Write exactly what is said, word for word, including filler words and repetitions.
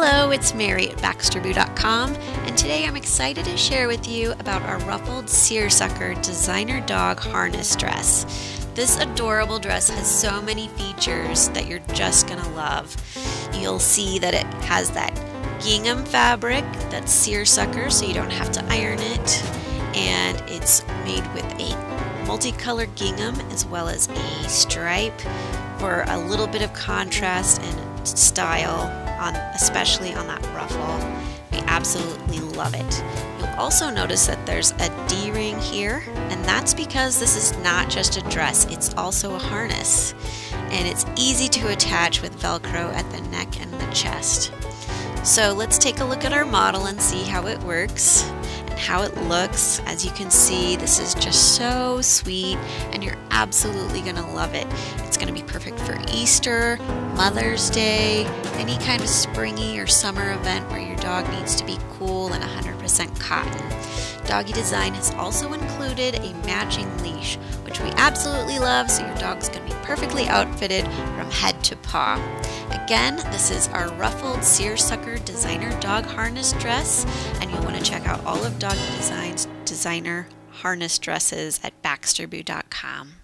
Hello, it's Mary at Baxter Boo dot com, and today I'm excited to share with you about our Ruffled Seersucker Designer Dog Harness Dress. This adorable dress has so many features that you're just gonna love. You'll see that it has that gingham fabric that's seersucker, so you don't have to iron it, and it's made with a multicolored gingham as well as a stripe for a little bit of contrast and style. On, especially on that ruffle. We absolutely love it. You'll also notice that there's a D-ring here, and that's because this is not just a dress, it's also a harness. And it's easy to attach with Velcro at the neck and the chest. So let's take a look at our model and see how it works and how it looks. As you can see, this is just so sweet, and you're absolutely gonna love it. It's gonna be perfect for Easter, Mother's Day, any kind of springy or summer event where your dog needs to be cool and one hundred percent cotton. Doggie Design has also included a matching leash, which we absolutely love, so your dog's gonna be perfectly outfitted from head to paw. Again, this is our Ruffled Seersucker Designer Dog Harness Dress, and you'll wanna check out all of Doggie Design's designer harness dresses at Baxter Boo dot com.